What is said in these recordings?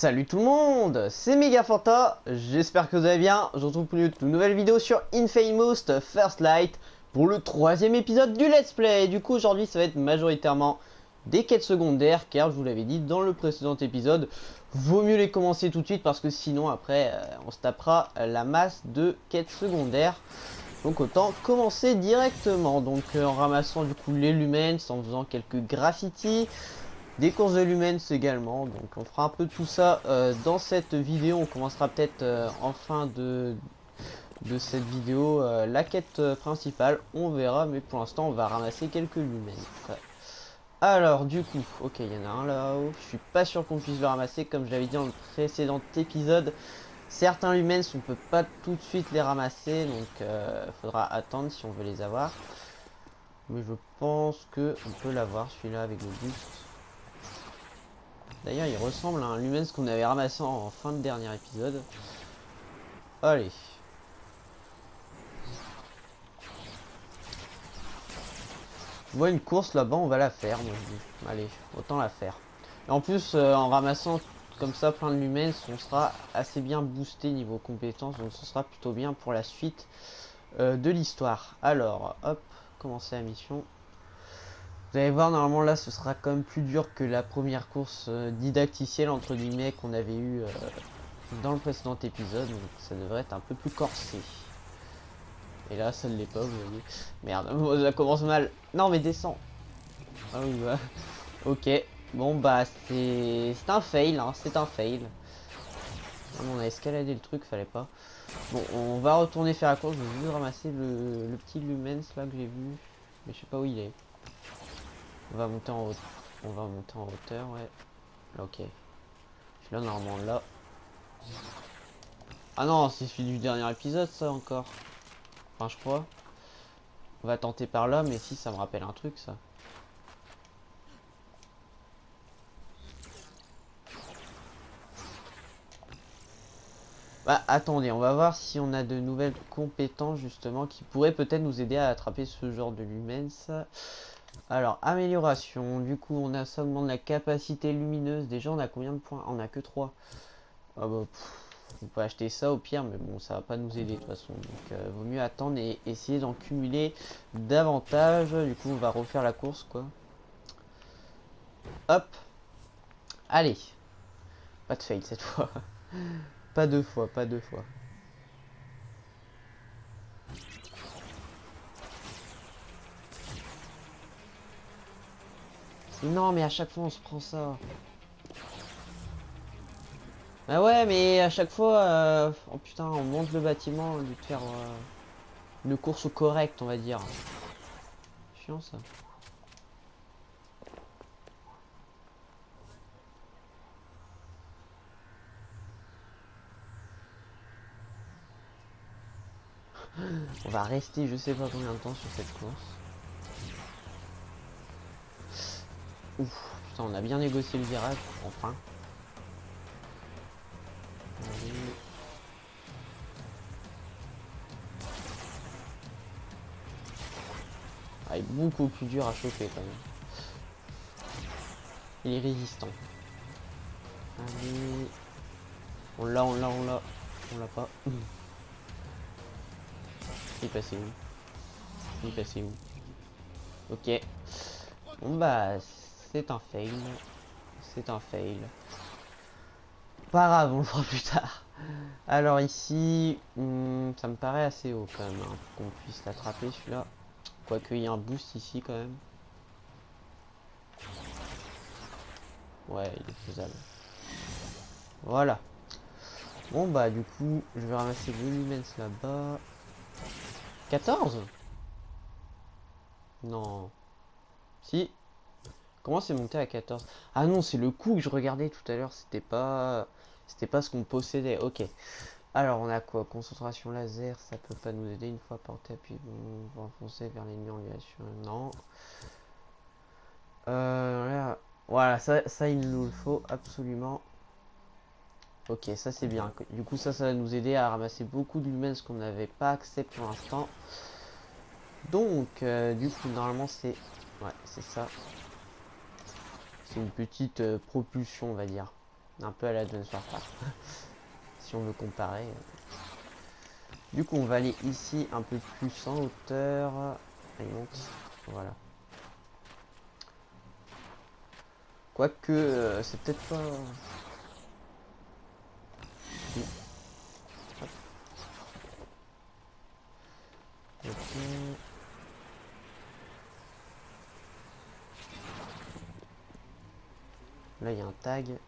Salut tout le monde, c'est Megafanta, j'espère que vous allez bien. Je vous retrouve pour une nouvelle vidéo sur Infamous First Light pour le troisième épisode du Let's Play. Du coup aujourd'hui ça va être majoritairement des quêtes secondaires, car je vous l'avais dit dans le précédent épisode, vaut mieux les commencer tout de suite parce que sinon après on se tapera la masse de quêtes secondaires. Donc autant commencer directement, donc en ramassant du coup les lumens, en faisant quelques graffitis, des courses de lumens également. Donc on fera un peu tout ça dans cette vidéo. On commencera peut-être en fin de cette vidéo la quête principale, on verra, mais pour l'instant on va ramasser quelques lumens. Alors du coup, ok, il y en a un là-haut, je suis pas sûr qu'on puisse le ramasser comme je l'avais dit dans le précédent épisode. Certains lumens on peut pas tout de suite les ramasser, donc faudra attendre si on veut les avoir. Mais je pense que on peut l'avoir celui-là avec le boost. D'ailleurs il ressemble à un lumens qu'on avait ramassé en fin de dernier épisode. Allez. Je vois une course là-bas, on va la faire. Donc, allez, autant la faire. Et en plus en ramassant comme ça plein de lumens, on sera assez bien boosté niveau compétences, donc ce sera plutôt bien pour la suite de l'histoire. Alors, hop, commencer la mission. Vous allez voir, normalement là ce sera quand même plus dur que la première course didacticielle entre guillemets qu'on avait eu dans le précédent épisode, donc ça devrait être un peu plus corsé. Et là ça ne l'est pas, vous voyez. Merde, ça commence mal. Non mais descends. Ah oui bah. Ok. Bon bah c'est un fail, hein, c'est un fail. On a escaladé le truc, fallait pas. Bon, on va retourner faire la course. Je vais juste ramasser le petit lumens là que j'ai vu, mais je sais pas où il est. On va monter en hauteur, ouais. Ok. Je suis là normalement là. Ah non, c'est celui du dernier épisode ça encore. Enfin je crois. On va tenter par là, mais si ça me rappelle un truc ça. Bah, attendez, on va voir si on a de nouvelles compétences justement qui pourraient peut-être nous aider à attraper ce genre de lumens. Alors, amélioration, du coup on a ça, augmente la capacité lumineuse. Déjà on a combien de points? On a que 3. Ah bah, on peut acheter ça au pire, mais bon ça va pas nous aider de toute façon. Donc vaut mieux attendre et essayer d'en cumuler davantage. Du coup on va refaire la course quoi. Hop. Allez. Pas de fail cette fois. Pas deux fois, pas deux fois. Non mais à chaque fois on se prend ça. Bah ouais mais à chaque fois oh putain, on monte le bâtiment au lieu de faire une course au correct on va dire. Chiant ça. On va rester je sais pas combien de temps sur cette course. Ouf, putain on a bien négocié le virage, enfin. Allez. Ah, il est beaucoup plus dur à choper quand même. Il est résistant. Allez. On l'a, on l'a, on l'a. On l'a pas. Il est passé où? Il est passé où? Ok. Bon bah c'est un fail. C'est un fail. Pas grave, on le fera plus tard. Alors ici, ça me paraît assez haut quand même, hein, qu'on puisse l'attraper celui-là. Quoique il y a un boost ici quand même. Ouais, il est faisable. Voilà. Bon bah du coup, je vais ramasser le lumens là-bas. 14? Non. Si. Comment c'est monté à 14? Ah non, c'est le coup que je regardais tout à l'heure. C'était pas ce qu'on possédait. Ok. Alors on a quoi? Concentration laser, ça peut pas nous aider. Une fois porté, puis on va enfoncer vers l'ennemi en liation. Non. Là. Voilà, ça il nous le faut absolument. Ok, ça c'est bien. Du coup ça va nous aider à ramasser beaucoup de lumens qu'on n'avait pas accès pour l'instant. Donc du coup normalement c'est... Ouais c'est ça. C'est une petite propulsion on va dire. Un peu à la John Farfar. Si on veut comparer. Du coup, on va aller ici un peu plus en hauteur. Il monte. Voilà. Quoique, c'est peut-être pas... Oui. Okay. Là, il y a un tag.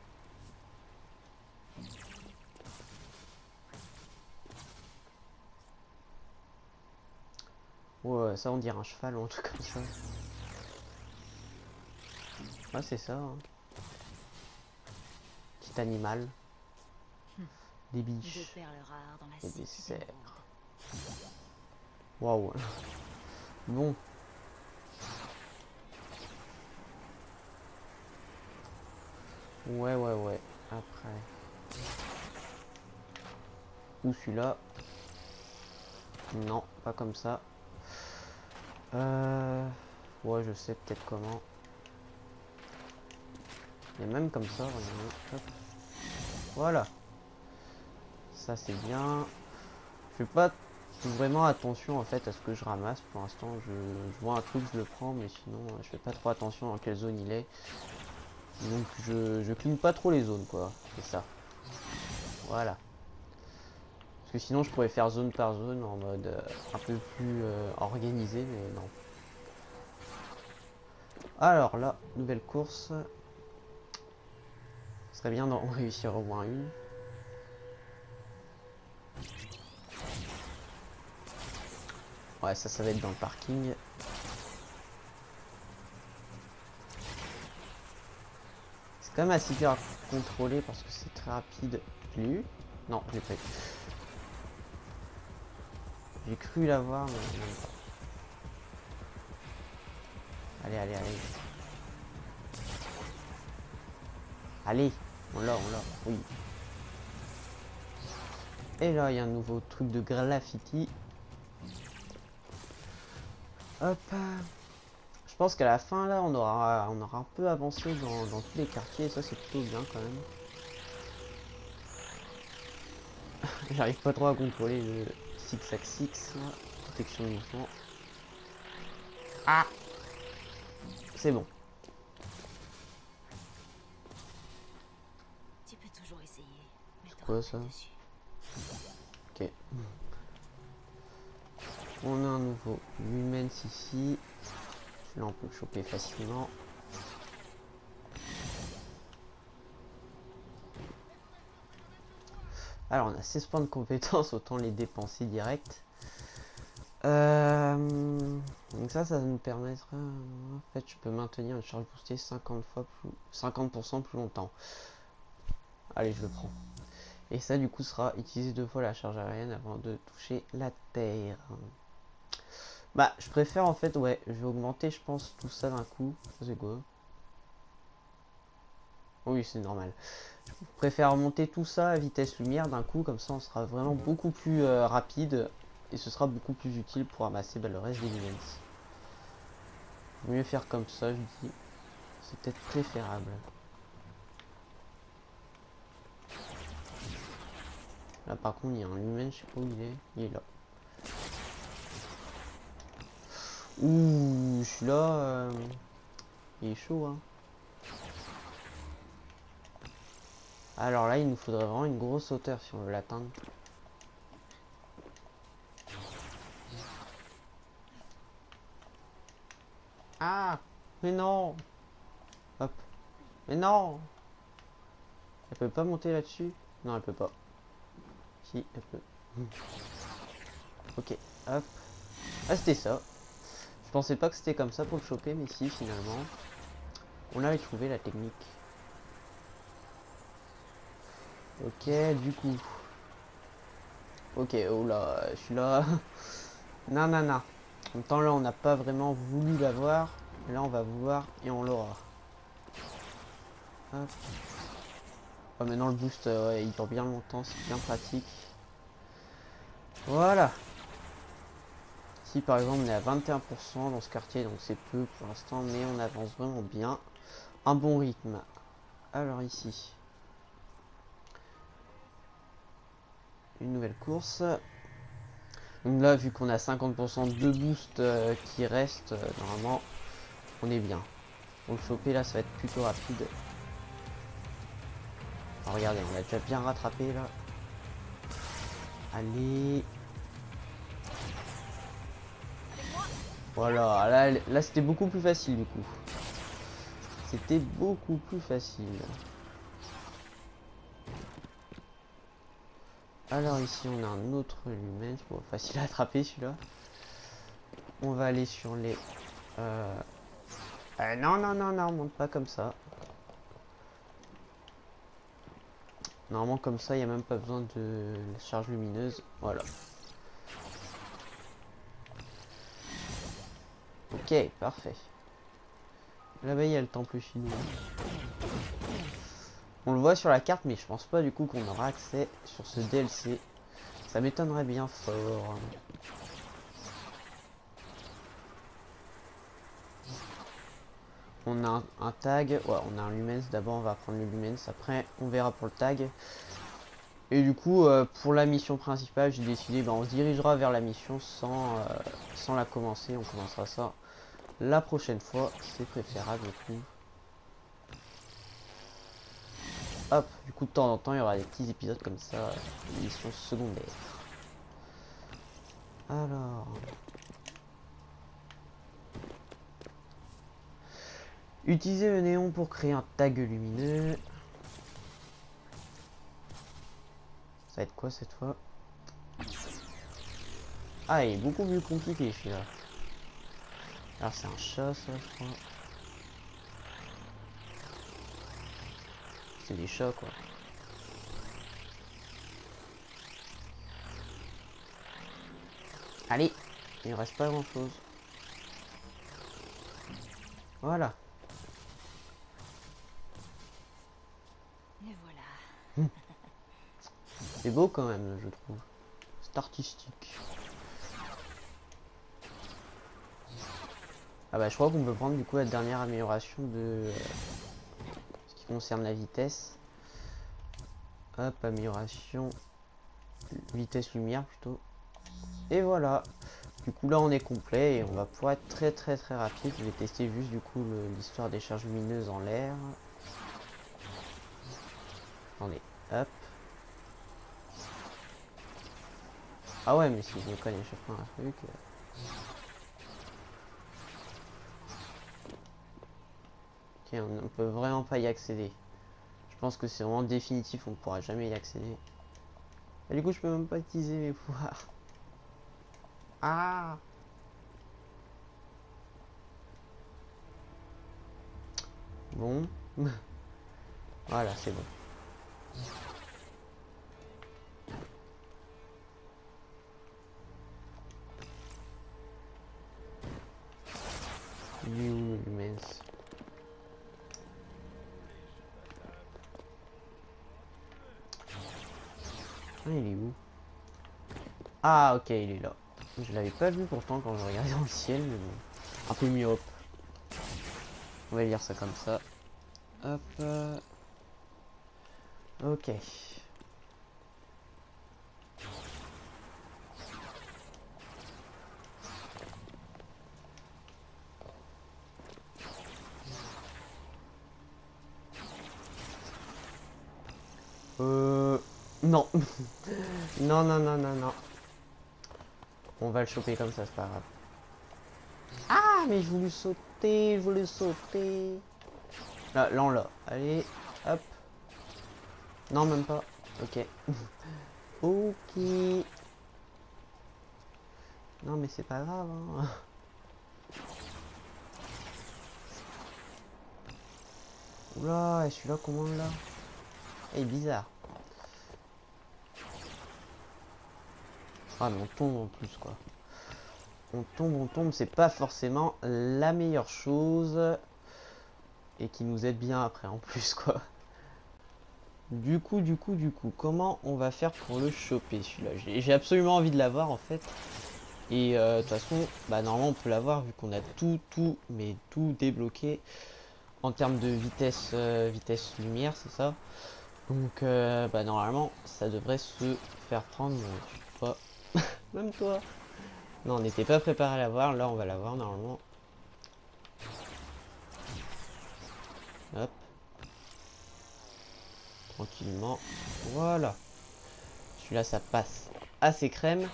Ouais, ça on dirait un cheval ou un truc comme ça. Ouais, c'est ça. Hein. Petit animal. Des biches. Et des cerfs. Waouh. Bon. Ouais, ouais, ouais. Après. Ou celui-là. Non, pas comme ça. Ouais, je sais peut-être comment. Et même comme ça, hop. Voilà. Ça, c'est bien. Je fais pas vraiment attention en fait à ce que je ramasse. Pour l'instant, je vois un truc, je le prends, mais sinon, je fais pas trop attention dans quelle zone il est. Donc, je cligne pas trop les zones, quoi. C'est ça. Voilà. Parce que sinon, je pourrais faire zone par zone en mode un peu plus organisé, mais non. Alors là, nouvelle course. Ce serait bien d'en réussir au moins une. Ouais, ça va être dans le parking. C'est quand même assez dur à contrôler parce que c'est très rapide. Je l'ai eu ? Non, je l'ai pas eu. J'ai cru l'avoir, mais même pas. Allez, allez, allez. Allez, on l'a, oui. Et là, il y a un nouveau truc de graffiti. Hop. Je pense qu'à la fin, là, on aura un peu avancé dans tous les quartiers. Et ça, c'est plutôt bien, quand même. J'arrive pas trop à contrôler le... 6x6, protection de mouvement. Ah, c'est bon. Tu peux toujours essayer. C'est quoi ça? Ok. On a un nouveau humain ici. Là, on peut le choper facilement. Alors on a 16 points de compétences, autant les dépenser direct. Donc ça nous permettra... En fait, je peux maintenir une charge boostée 50% plus longtemps. Allez, je le prends. Et ça, du coup, sera utiliser 2 fois la charge aérienne avant de toucher la terre. Bah, je préfère en fait... Ouais, je vais augmenter, je pense, tout ça d'un coup. C'est quoi ? Oui, c'est normal. Je préfère monter tout ça à vitesse lumière d'un coup, comme ça on sera vraiment beaucoup plus rapide et ce sera beaucoup plus utile pour amasser le reste des events. Mieux faire comme ça, je dis. C'est peut-être préférable. Là par contre, il y a un humain, je sais pas où il est. Il est là. Ouh, je suis là. Il est chaud, hein. Alors là, il nous faudrait vraiment une grosse hauteur si on veut l'atteindre. Ah, mais non. Hop. Mais non. Elle peut pas monter là-dessus? Non, elle peut pas. Si, elle peut. Ok, hop. Ah, c'était ça. Je pensais pas que c'était comme ça pour le choper, mais si, finalement. On avait trouvé la technique. Ok, du coup. Ok, oh là, je suis là. Non. En même temps, là, on n'a pas vraiment voulu l'avoir. Là, on va vouloir et on l'aura. Hop. Oh, maintenant, le boost, ouais, il dure bien longtemps. C'est bien pratique. Voilà. Si, par exemple, on est à 21% dans ce quartier, donc c'est peu pour l'instant. Mais on avance vraiment bien. Un bon rythme. Alors, ici. Une nouvelle course. Donc là, vu qu'on a 50% de boost qui reste, normalement, on est bien. Pour le choper, là, ça va être plutôt rapide. Alors, regardez, on l'a déjà bien rattrapé, là. Allez. Voilà, là c'était beaucoup plus facile, du coup. C'était beaucoup plus facile. Alors ici on a un autre lumen, c'est pas facile à attraper celui-là. On va aller sur les... non, non, non, non, on monte pas comme ça. Normalement comme ça, il n'y a même pas besoin de la charge lumineuse. Voilà. Ok, parfait. Là-bas il y a le temple chinois. On le voit sur la carte, mais je pense pas du coup qu'on aura accès sur ce DLC. Ça m'étonnerait bien fort. On a un tag. Ouais, on a un lumens. D'abord, on va prendre le lumens. Après, on verra pour le tag. Et du coup, pour la mission principale, j'ai décidé, on se dirigera vers la mission sans la commencer. On commencera ça la prochaine fois. C'est préférable, du coup. Hop, du coup de temps en temps il y aura des petits épisodes comme ça, des missions secondaires. Alors... Utilisez le néon pour créer un tag lumineux. Ça va être quoi cette fois? Ah, il est beaucoup mieux compliqué celui-là. Alors c'est un chat ça, je crois. Des chats quoi. Allez, il reste pas grand chose. Voilà. Et voilà. C'est beau quand même, je trouve. C'est artistique. Ah bah je crois qu'on peut prendre du coup la dernière amélioration de... concerne la vitesse. Hop, amélioration vitesse lumière plutôt. Et voilà, du coup là on est complet et on va pouvoir être très rapide. Je vais tester juste du coup l'histoire des charges lumineuses en l'air. Attendez, hop. Ah ouais, mais si je connais chacun un truc. On peut vraiment pas y accéder. Je pense que c'est vraiment définitif, on ne pourra jamais y accéder. Et du coup, je peux même pas utiliser mes pouvoirs. Ah. Bon. Voilà, c'est bon. Lumens. Ah, il est où? Ah, ok, il est là. Je l'avais pas vu pourtant quand je regardais dans le ciel, mais bon. Un peu mieux, hop. On va lire ça comme ça. Hop. Ok. Non. Non, non, non, non, non. On va le choper comme ça, c'est pas grave. Ah, mais je voulais sauter, Là, on l'a. Allez, hop. Non, même pas. Ok. Ok. Non, mais c'est pas grave, hein. Oula, et celui-là, comment on l'a? Eh, bizarre. Ah mais on tombe en plus quoi. On tombe, c'est pas forcément la meilleure chose. Et qui nous aide bien après en plus quoi. Du coup, comment on va faire pour le choper celui-là? J'ai absolument envie de l'avoir en fait. Et de toute façon, bah normalement on peut l'avoir vu qu'on a tout débloqué. En termes de vitesse lumière, c'est ça. Donc bah normalement ça devrait se faire prendre, je sais pas. Même toi. Non, on n'était pas préparé à l'avoir, là on va l'avoir normalement. Hop. Tranquillement. Voilà. Celui-là ça passe assez crème.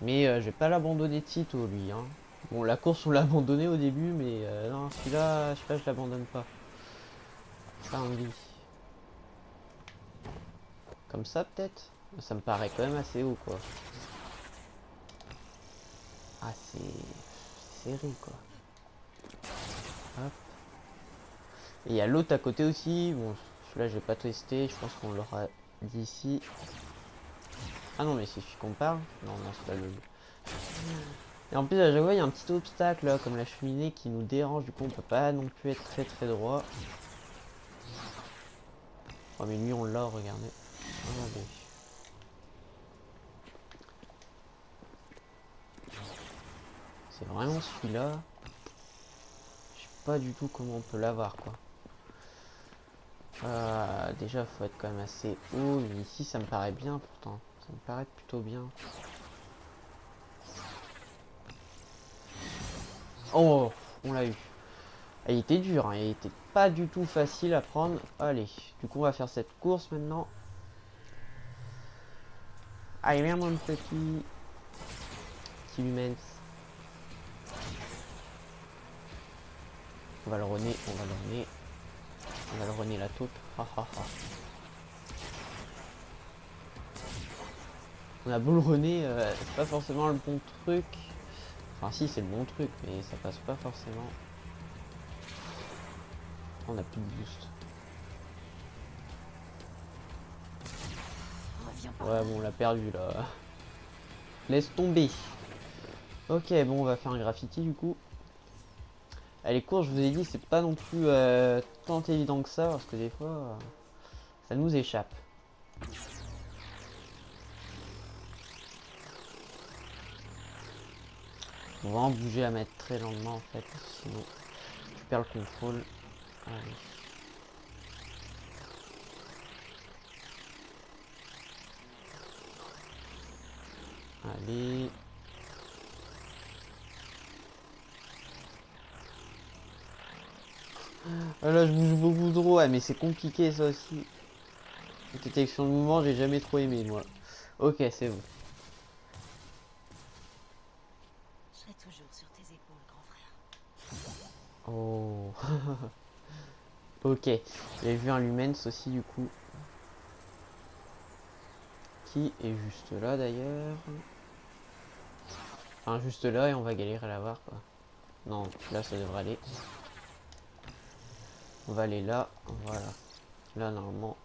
Mais je vais pas l'abandonner Tito lui hein. Bon, la course on l'a abandonné au début, mais non, celui-là, je sais pas, je l'abandonne pas. Ça on dit. Comme ça peut-être. Ça me paraît quand même assez haut quoi. Ah, c'est serré quoi. Hop. Et il y a l'autre à côté aussi. Bon, celui-là je vais pas tester, je pense qu'on l'aura d'ici. Ah non, mais si je compare. Non, non, c'est pas le. Et en plus, là, je vois, il y a un petit obstacle là, comme la cheminée qui nous dérange, du coup on peut pas non plus être très très droit. Oh, mais lui on l'a, regardez. Regardez. C'est vraiment celui-là. Je sais pas du tout comment on peut l'avoir quoi. Déjà faut être quand même assez haut, mais ici ça me paraît bien pourtant. Ça me paraît plutôt bien. Oh, on l'a eu. Elle était dure, hein, elle était pas du tout facile à prendre. Allez, du coup on va faire cette course maintenant. Allez, viens mon petit. Petit humain. On va le runner, on va le runner. On va le runner la taupe. Ah, ah, ah. On a beau le runner, c'est pas forcément le bon truc. Enfin si, c'est le bon truc, mais ça passe pas forcément. On a plus de boost. Ouais, bon, on l'a perdu là. Laisse tomber. Ok, bon, on va faire un graffiti du coup. Allez, court, je vous ai dit, c'est pas non plus tant évident que ça, parce que des fois, ça nous échappe. On va en bouger à mettre très lentement en fait, sinon tu perds le contrôle. Allez. Allez. Ah là je bouge beaucoup trop, ouais, mais c'est compliqué ça aussi. La détection de mouvement, j'ai jamais trop aimé moi. Ok, c'est bon. Oh. Ok, j'ai vu un Lumens aussi du coup. Qui est juste là d'ailleurs. Enfin juste là et on va galérer à l'avoir quoi. Non, là ça devrait aller. On va aller là, voilà. Là normalement.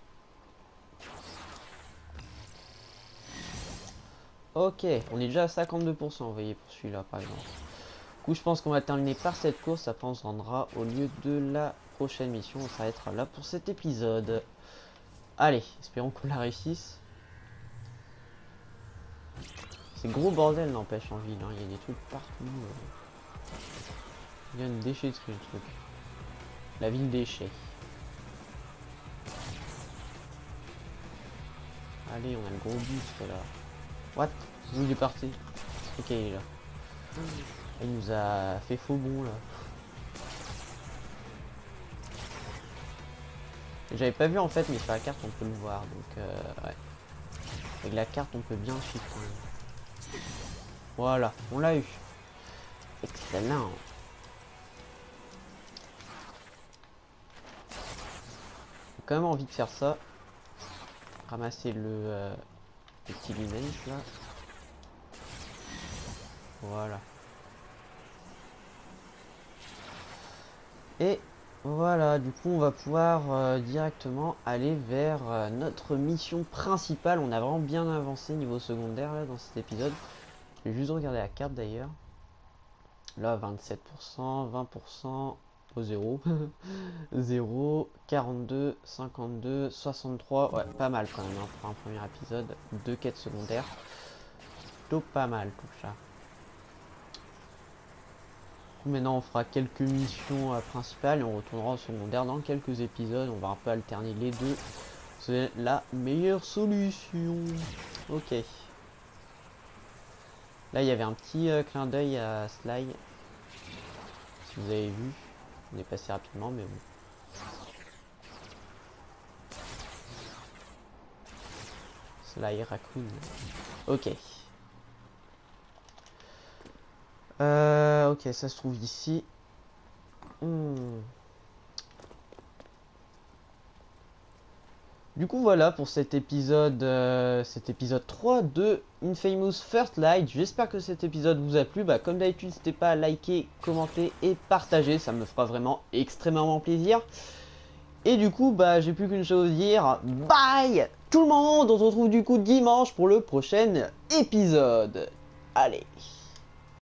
Ok, on est déjà à 52%, vous voyez, pour celui-là par exemple. Du coup je pense qu'on va terminer par cette course, après on se rendra au lieu de la prochaine mission, on s'arrêtera là pour cet épisode. Allez, espérons qu'on la réussisse. C'est gros bordel n'empêche en ville, hein. Il y a des trucs partout. Il y a une déchetterie le truc. La ville déchet. Allez, on a le gros boost là. What? Il est parti. Ok, il est là. Il nous a fait faux bon là. J'avais pas vu en fait, mais sur la carte on peut le voir. Donc ouais. Avec la carte on peut bien chiffrer. Voilà, on l'a eu. Excellent. J'ai quand même envie de faire ça. Ramasser le petit lunaise là. Voilà. Et voilà, du coup on va pouvoir directement aller vers notre mission principale. On a vraiment bien avancé niveau secondaire là, dans cet épisode. Je vais juste regarder la carte d'ailleurs. Là 27%, 20%, au 0. 0, 42, 52, 63. Ouais, pas mal quand même hein, pour un premier épisode. 2 quêtes secondaires. Plutôt pas mal tout ça. Maintenant on fera quelques missions principales et on retournera au secondaire dans quelques épisodes. On va un peu alterner les deux. C'est la meilleure solution. Ok. Là, il y avait un petit clin d'œil à Sly. Si vous avez vu, on est passé rapidement, mais bon. Sly Raccoon. Ok. Ok, ça se trouve ici. Du coup voilà pour cet épisode 3 de Infamous First Light. J'espère que cet épisode vous a plu. Bah, comme d'habitude, n'hésitez pas à liker, commenter et partager. Ça me fera vraiment extrêmement plaisir. Et du coup, bah, j'ai plus qu'une chose à dire. Bye tout le monde. On se retrouve du coup dimanche pour le prochain épisode. Allez.